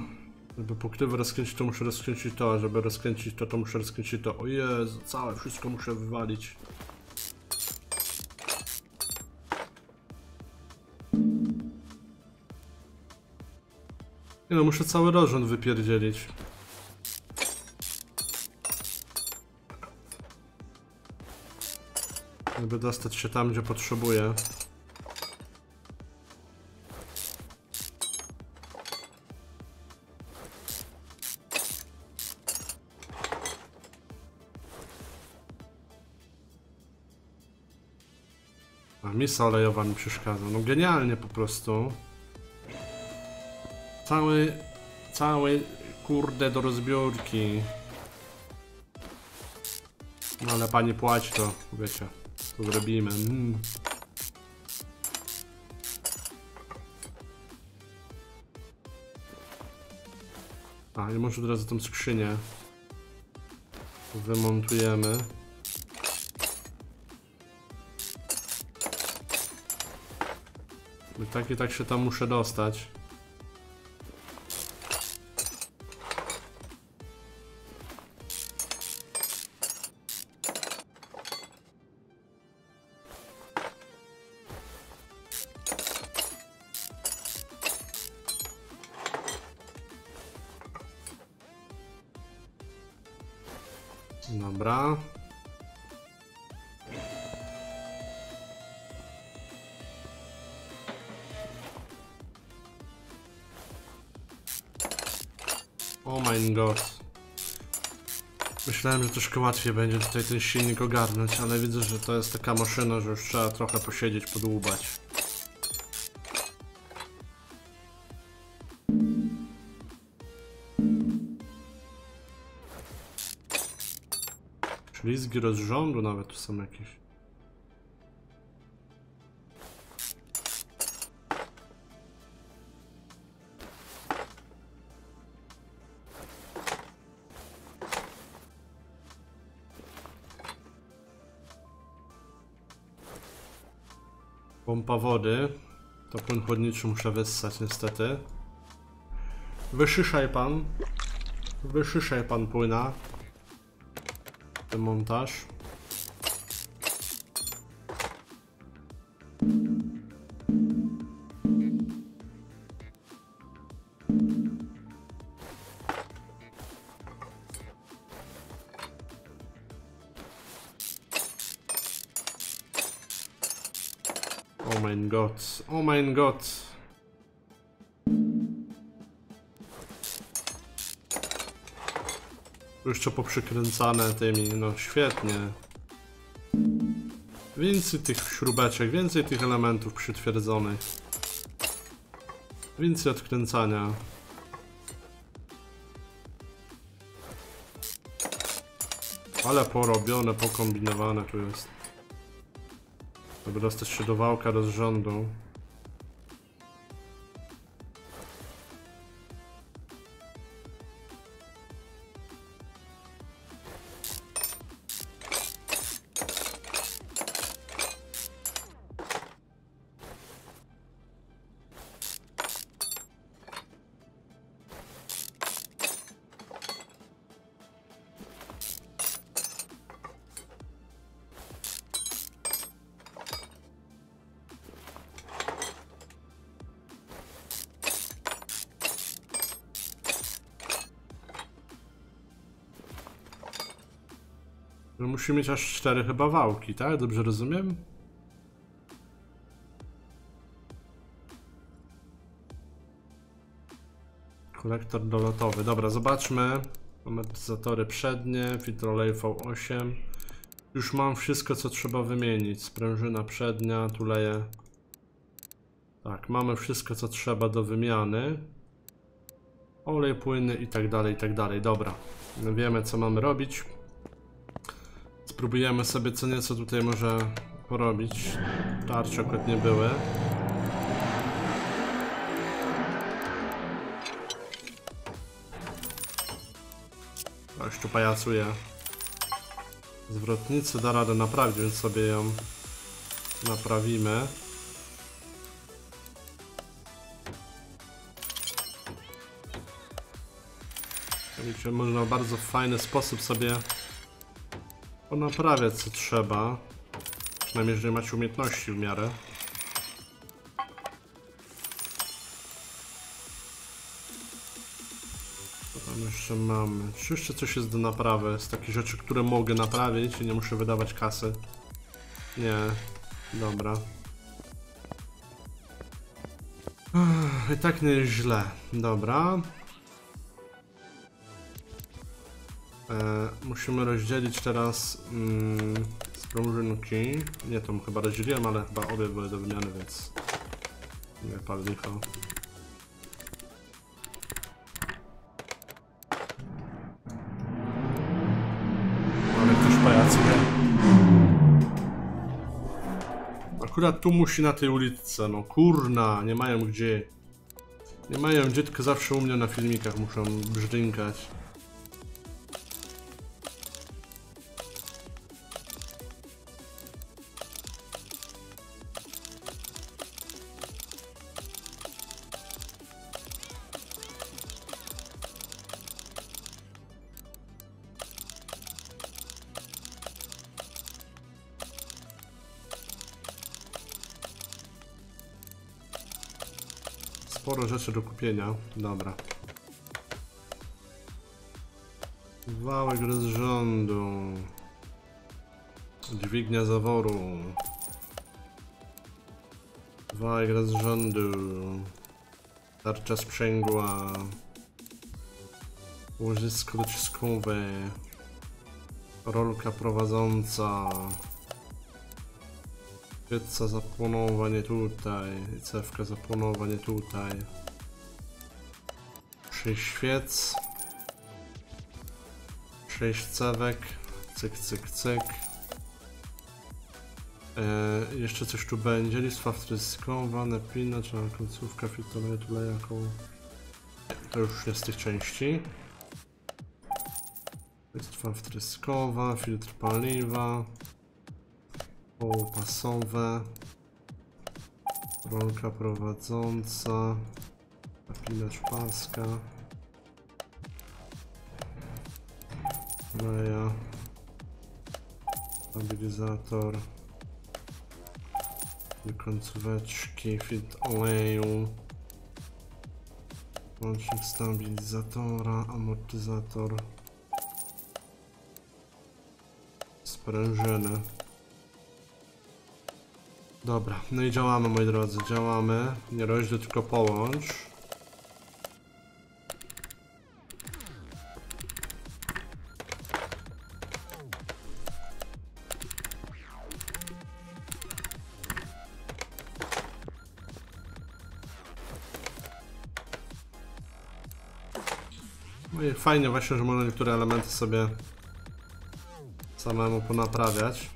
Żeby pokrywę rozkręcić, to muszę rozkręcić to, a żeby rozkręcić to, to muszę rozkręcić to. O Jezu, całe wszystko muszę wywalić. Nie no, muszę cały rozrząd wypierdzielić. Żeby dostać się tam, gdzie potrzebuję. A misa olejowa mi przeszkadza. No genialnie po prostu. Cały, cały kurde do rozbiórki. No ale pani płaci to, wiecie. To zrobimy. Mm. A, i może od razu tą skrzynię wymontujemy. I tak i tak się tam muszę dostać. Dobra. Oh my god. Myślałem, że troszkę łatwiej będzie tutaj ten silnik ogarnąć, ale widzę, że to jest taka maszyna, że już trzeba trochę posiedzieć, podłubać. Ślizgi rozrządu nawet tu są jakieś. Pompa wody. To płyn chłodniczy muszę wyssać niestety. Wyszyszaj pan. Wyszyszaj pan płyna. Montaż. mein Gott, oh mein Gott. Już to poprzykręcane tymi, no świetnie. Więcej tych śrubeczek, więcej tych elementów przytwierdzonych. Więcej odkręcania. Ale porobione, pokombinowane tu jest. Żeby dostać się do wałka rozrządu. Musi mieć aż cztery chyba wałki, tak? Dobrze rozumiem? Kolektor dolotowy. Dobra, zobaczmy. Amortyzatory przednie, filtr oleju V osiem. Już mam wszystko, co trzeba wymienić. Sprężyna przednia, tuleje. Tak, mamy wszystko, co trzeba do wymiany. Olej płynny i tak dalej, i tak dalej. Dobra, wiemy, co mamy robić. Spróbujemy sobie co nieco tutaj może porobić. Tarcze akurat nie były. Ktoś tu pajacuje. Zwrotnicy da radę naprawić, więc sobie ją naprawimy. Wiecie, można w bardzo fajny sposób sobie ponaprawiać co trzeba, przynajmniej jeżeli macie umiejętności w miarę. Co tam jeszcze mamy? Czy jeszcze coś jest do naprawy? Z takich rzeczy, które mogę naprawić i nie muszę wydawać kasy? Nie, dobra. I tak nie jest źle, dobra. E, musimy rozdzielić teraz mm, sprężynki. Nie, tą chyba rozdzieliłem, ale chyba obie były do wymiany, więc nie palnicho. Ale ktoś pajacuje. Akurat tu musi na tej ulicy, no kurna, nie mają gdzie. Nie mają gdzie, tylko zawsze u mnie na filmikach muszą brzdękać. Sporo rzeczy do kupienia. Dobra. Wałek rozrządu. Dźwignia zaworu. Wałek rozrządu. Tarcza sprzęgła. Łożysko dociskowe. Rolka prowadząca. Pieca zapłonowa nie tutaj, cewka zapłonowa nie tutaj. Sześć świec. Sześć cewek. Cyk, cyk, cyk. Eee, jeszcze coś tu będzie. Listwa wtryskowa, napina, czy końcówka fitoleja, tuleja koło. To już jest z tych części. Listwa wtryskowa, filtr paliwa. Pasowe, rolka prowadząca, napinacz paska, leja, stabilizator, końcóweczki, filtr oleju, łącznik stabilizatora, amortyzator, sprężyny. Dobra, no i działamy, moi drodzy, działamy. Nie rozdziel, tylko połącz. No i fajnie właśnie, że można niektóre elementy sobie samemu ponaprawiać.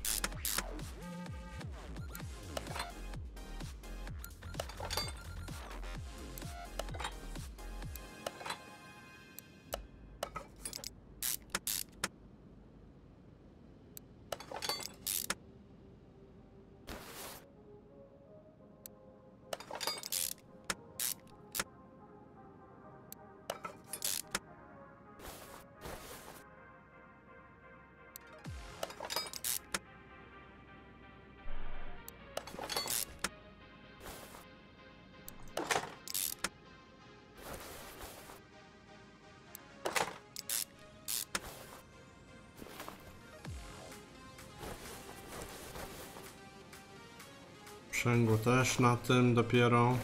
Sprzęgło też na tym dopiero.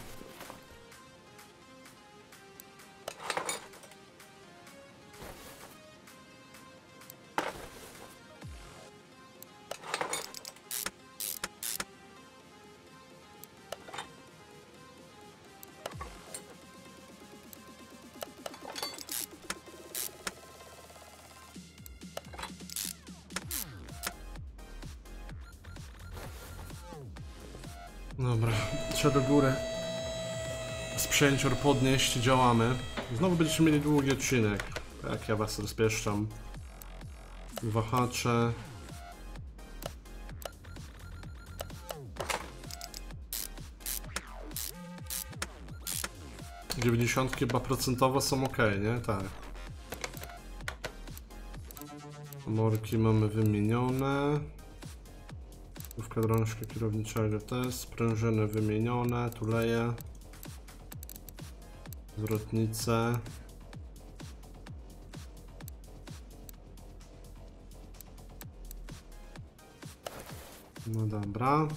Dobra, trzeba do góry sprzęcior podnieść, działamy. Znowu będziecie mieli długi odcinek, jak ja was rozpieszczam. Wahacze. dziewięćdziesiąt chyba procentowo są ok, nie? Tak. Morki mamy wymienione. Główka drążka kierowniczego też, sprężyny wymienione, tuleje, zwrotnice. No dobra.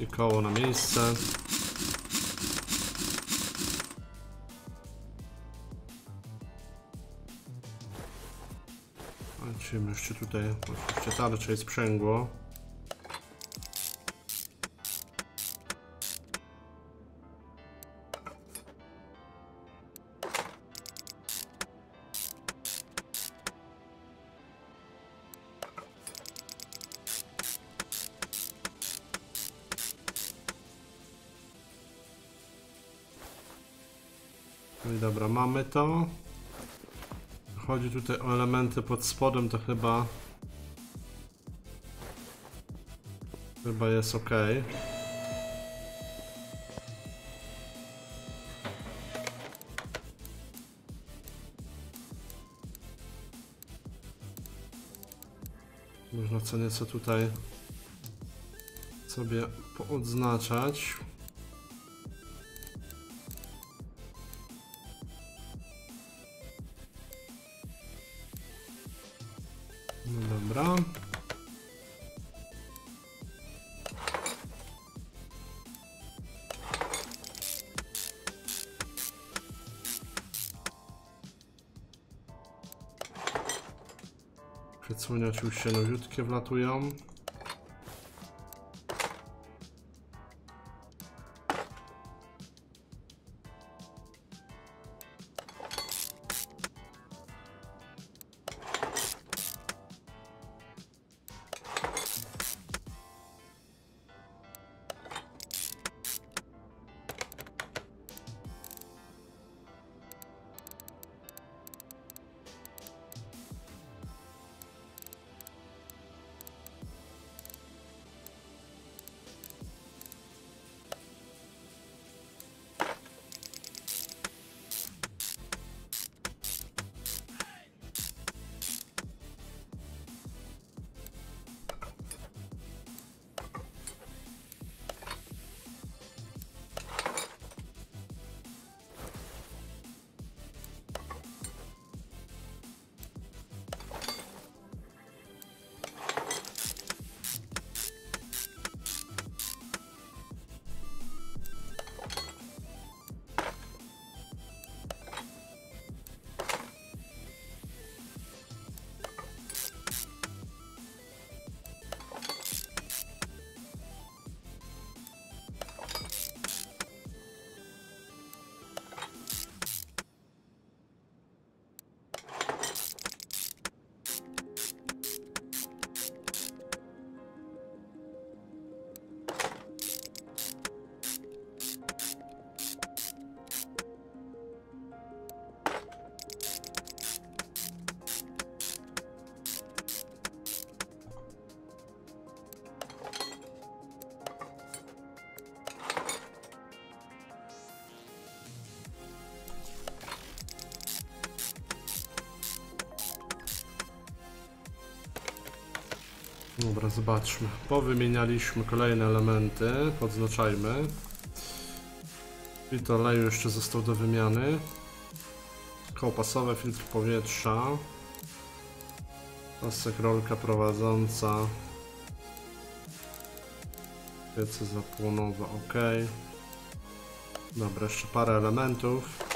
I koło na miejsce. Lecimy jeszcze tutaj oczywiście tarcza i sprzęgło. No i dobra, mamy to. Chodzi tutaj o elementy pod spodem, to chyba... Chyba jest ok. Można co nieco tutaj sobie poodznaczać. Przecunię oczywiście nowiutkie wlatują. Dobra, zobaczmy. Powymienialiśmy kolejne elementy, odznaczajmy. Filtr oleju jeszcze został do wymiany. Kołpasowe, filtr powietrza. Pasek, rolka prowadząca. Pieca zapłonowa, ok. Dobra, jeszcze parę elementów.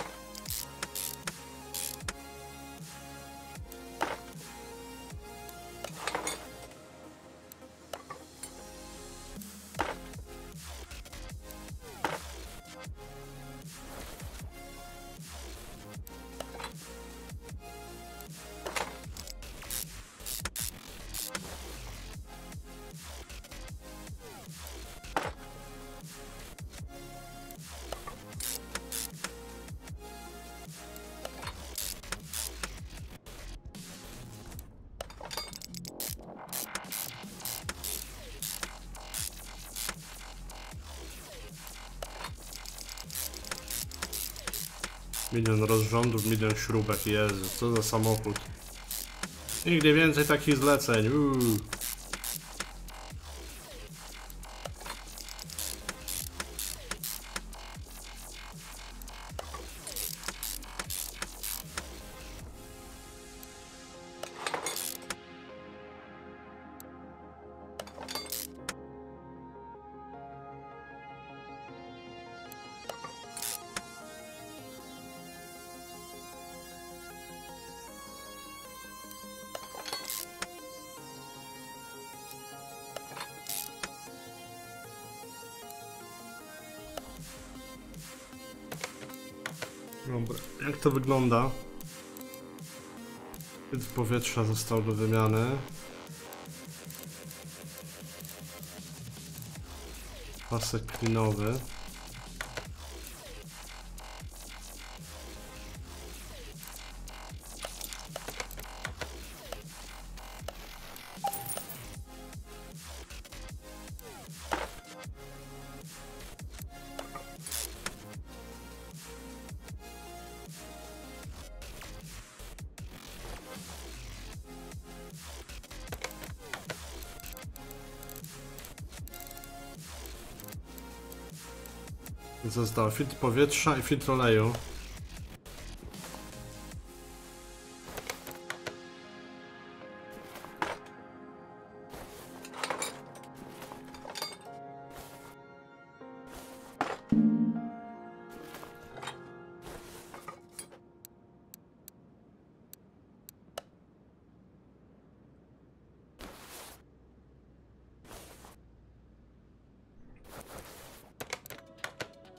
Milion rozrządów, milion śrubek, Jezu, co za samochód. Nigdy więcej takich zleceń, uuu. Dobra, jak to wygląda? Filtr powietrza został do wymiany. Pasek klinowy. Został filtr powietrza i filtr oleju.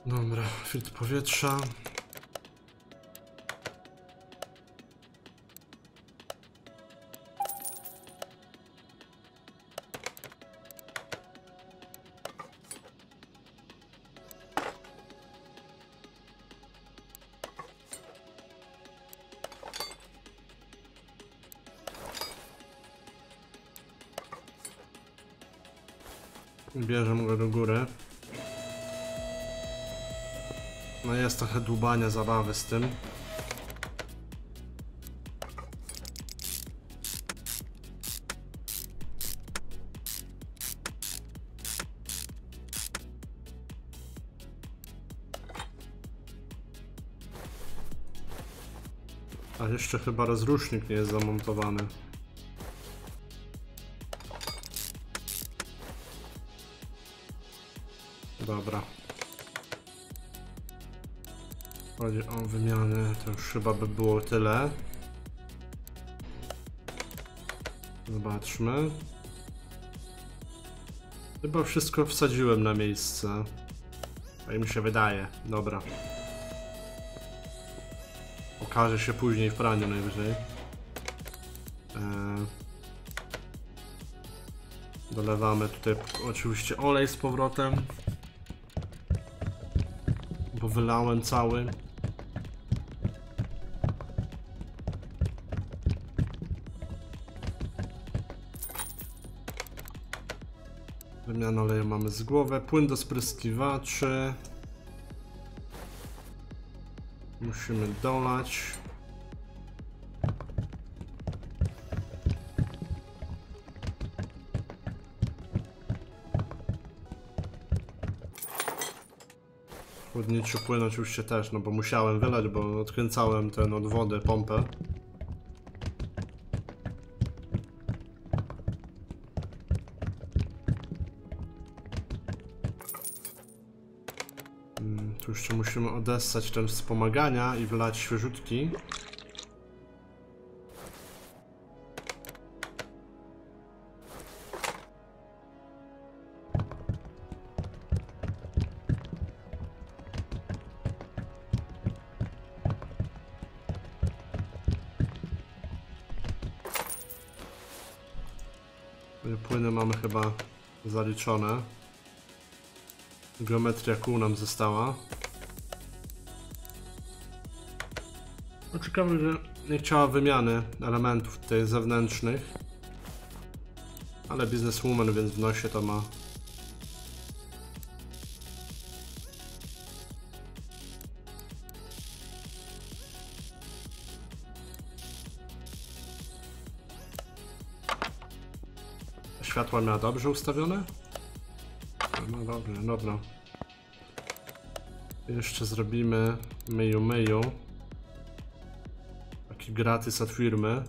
Dobra, filtr powietrza. Bierzemy go do góry. No jest trochę dłubania zabawy z tym. A jeszcze chyba rozrusznik nie jest zamontowany. Dobra. Chodzi o wymianę, to już chyba by było tyle. Zobaczmy. Chyba wszystko wsadziłem na miejsce. Tak mi się wydaje. Dobra. Okaże się później w praniu najwyżej. Dolewamy tutaj oczywiście olej z powrotem. Bo wylałem cały. Wymianę oleju mamy z głowy, płyn do spryskiwaczy musimy dolać. Chłodniczy płynąć już się też, no bo musiałem wylać, bo odkręcałem ten od wody pompę. Hmm, tu jeszcze musimy odessać ten wspomagania i wylać świeżutki. Płyny mamy chyba zaliczone. Geometria kół nam została. No ciekawe, że nie chciała wymiany elementów tych zewnętrznych. Ale bizneswoman, więc w nosie to ma. Światła miała dobrze ustawione? No dobrze, dobra. Jeszcze zrobimy myju myju. Taki gratis od firmy.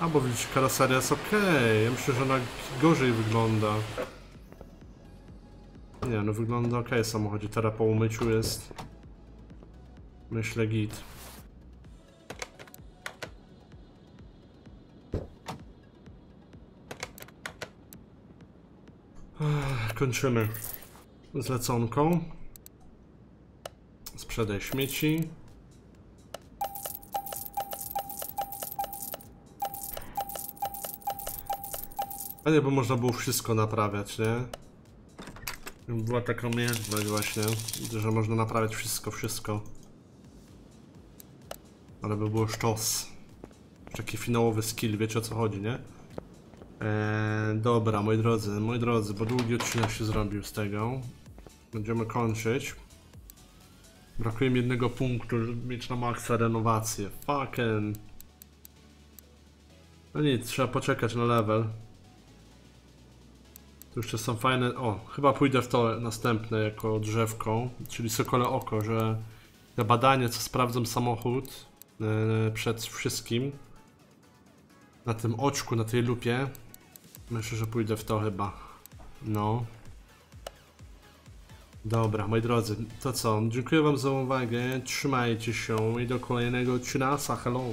A bo widzisz, karoseria jest ok. Ja myślę, że ona gorzej wygląda. Nie, no wygląda ok w samochodzie, teraz po umyciu jest, myślę, git. Ech, kończymy zleconką. Sprzedaj śmieci. A nie, bo można było wszystko naprawiać, nie? Była taka umiejętność właśnie, że można naprawiać wszystko, wszystko. Ale by było sztos. Taki finałowy skill, wiecie o co chodzi, nie? Eee, dobra, moi drodzy, moi drodzy, bo długi odcinek się zrobił z tego. Będziemy kończyć. Brakuje mi jednego punktu, żeby mieć na maksa renowację. Fucking. No nic, trzeba poczekać na level. Tu jeszcze są fajne, o, chyba pójdę w to następne jako drzewką, czyli Sokole Oko, że na badanie, co sprawdzam samochód yy, przed wszystkim, na tym oczku, na tej lupie, myślę, że pójdę w to chyba, no. Dobra, moi drodzy, to co, dziękuję wam za uwagę, trzymajcie się i do kolejnego odcinka, hello.